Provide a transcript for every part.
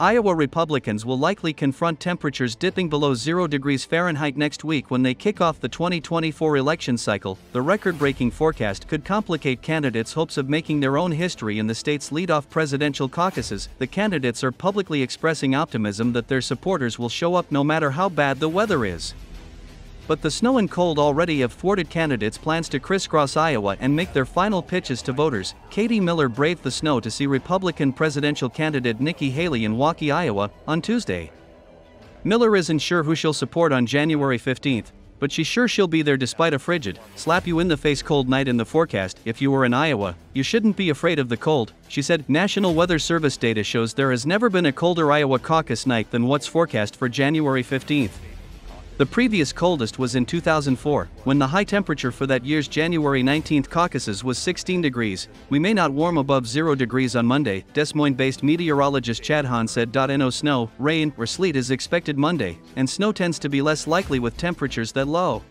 Iowa Republicans will likely confront temperatures dipping below 0 degrees Fahrenheit next week when they kick off the 2024 election cycle. The record-breaking forecast could complicate candidates' hopes of making their own history in the state's lead-off presidential caucuses. The candidates are publicly expressing optimism that their supporters will show up no matter how bad the weather is. But the snow and cold already have thwarted candidates' plans to crisscross Iowa and make their final pitches to voters. Katie Miller braved the snow to see Republican presidential candidate Nikki Haley in Waukee, Iowa, on Tuesday. Miller isn't sure who she'll support on January 15, but she's sure she'll be there despite a frigid, slap-you-in-the-face cold night in the forecast. If you were in Iowa, you shouldn't be afraid of the cold, she said. National Weather Service data shows there has never been a colder Iowa caucus night than what's forecast for January 15. The previous coldest was in 2004, when the high temperature for that year's January 19th caucuses was 16 degrees. We may not warm above 0 degrees on Monday, Des Moines-based meteorologist Chad Hahn said. No snow, rain, or sleet is expected Monday, and snow tends to be less likely with temperatures that low.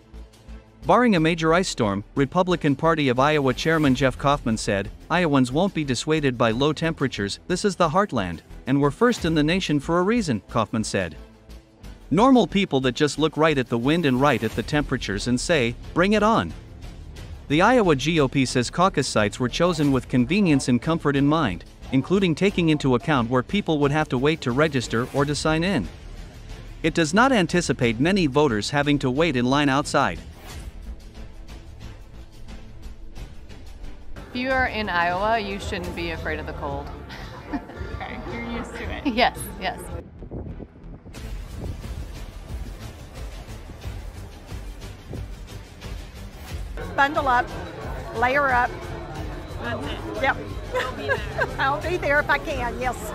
Barring a major ice storm, Republican Party of Iowa Chairman Jeff Kaufmann said, "Iowans won't be dissuaded by low temperatures. This is the heartland, and we're first in the nation for a reason," Kaufmann said. "Normal people that just look right at the wind and right at the temperatures and say, bring it on." The Iowa GOP says caucus sites were chosen with convenience and comfort in mind, including taking into account where people would have to wait to register or to sign in. It does not anticipate many voters having to wait in line outside. If you are in Iowa, you shouldn't be afraid of the cold. Okay, you're used to it. Yes, yes. Bundle up, layer up. That's it. Yep. I'll be there. I'll be there if I can, yes.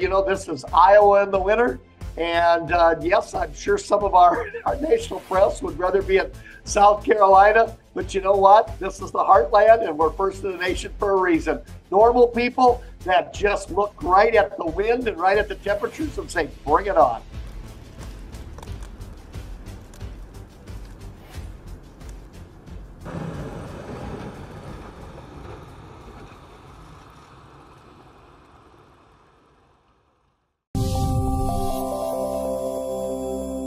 You know, this is Iowa in the winter. And yes, I'm sure some of our national press would rather be in South Carolina, but you know what? This is the heartland, and we're first in the nation for a reason. Normal people that just look right at the wind and right at the temperatures and say, bring it on.